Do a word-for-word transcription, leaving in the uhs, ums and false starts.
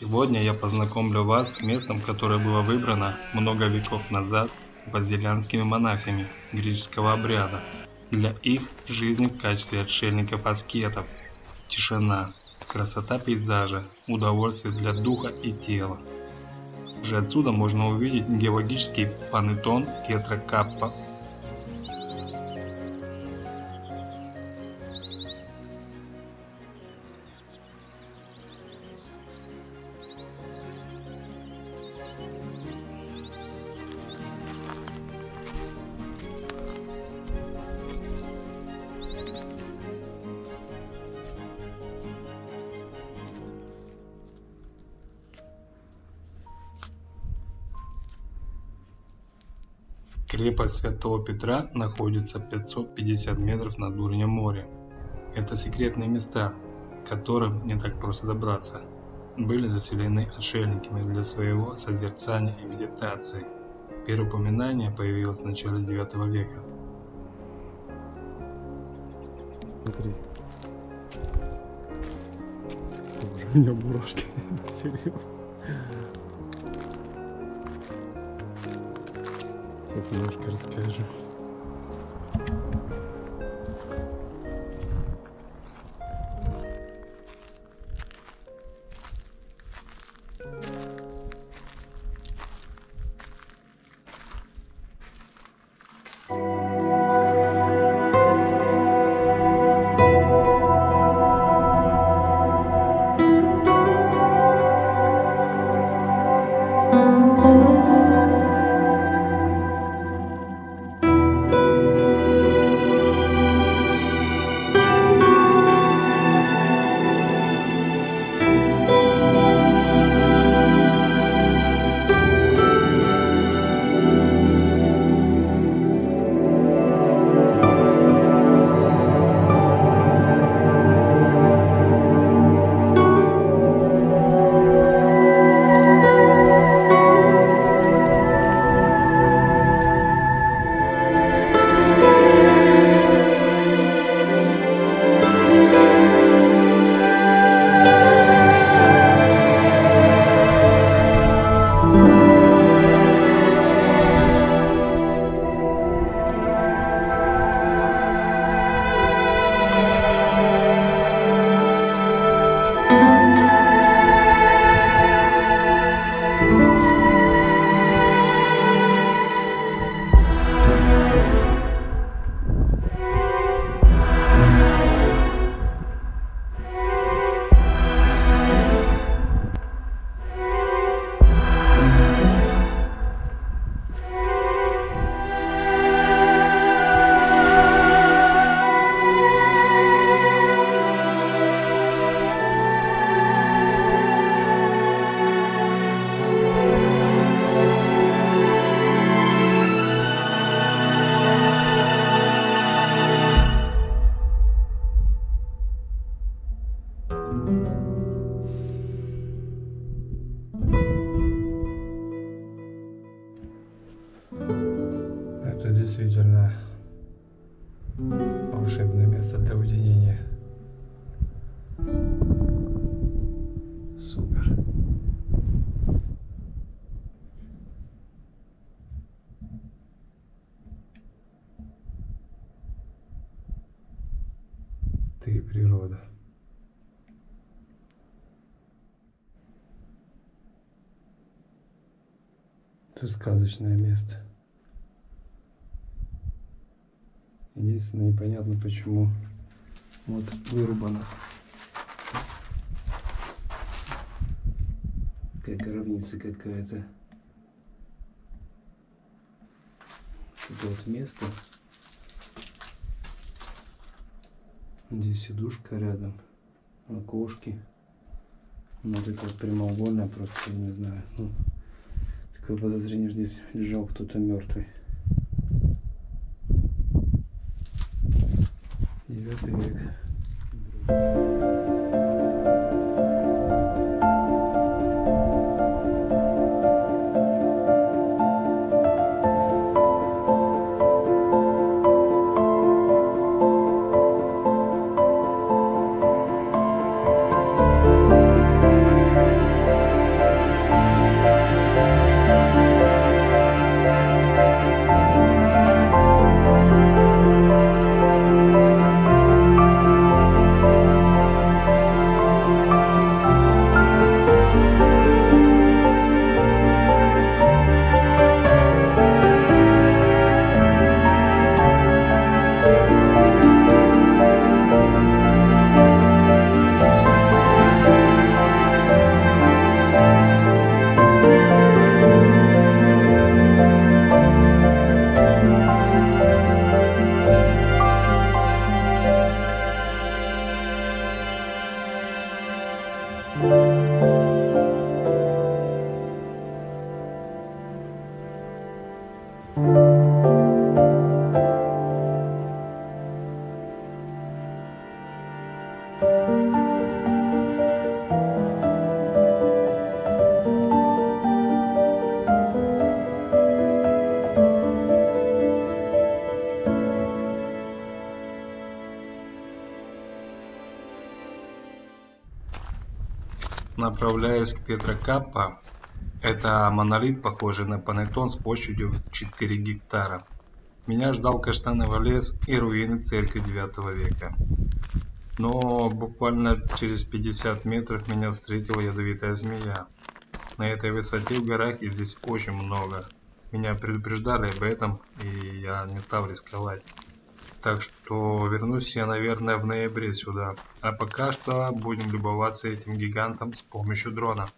Сегодня я познакомлю вас с местом, которое было выбрано много веков назад базилианскими монахами греческого обряда для их жизни в качестве отшельников-аскетов. Тишина, красота пейзажа, удовольствие для духа и тела. Уже отсюда можно увидеть геологический панетон Пьетра Каппа. Крепость Святого Петра находится пятьсот пятьдесят метров над уровнем моря. Это секретные места, к которым не так просто добраться. Были заселены отшельниками для своего созерцания и медитации. Первое упоминание появилось в начале девятого века. Смотри. Боже, у меня мурашки. Серьезно. Сейчас немножко расскажу. Действительно волшебное место для уединения. Супер. Ты и природа. Это сказочное место. Единственное, непонятно почему вот вырубана как гробница какая-то. Это вот место, здесь сидушка рядом, окошки, вот это вот прямоугольное, просто я не знаю, ну, такое подозрение, что здесь лежал кто-то мертвый. Девятый век. Направляясь к Пьетра Каппа, это монолит, похожий на панеттон с площадью в четыре гектара. Меня ждал каштановый лес и руины церкви девятого века. Но буквально через пятьдесят метров меня встретила ядовитая змея. На этой высоте в горах их здесь очень много. Меня предупреждали об этом, и я не стал рисковать. Так что вернусь я, наверное, в ноябре сюда. А пока что будем любоваться этим гигантом с помощью дрона.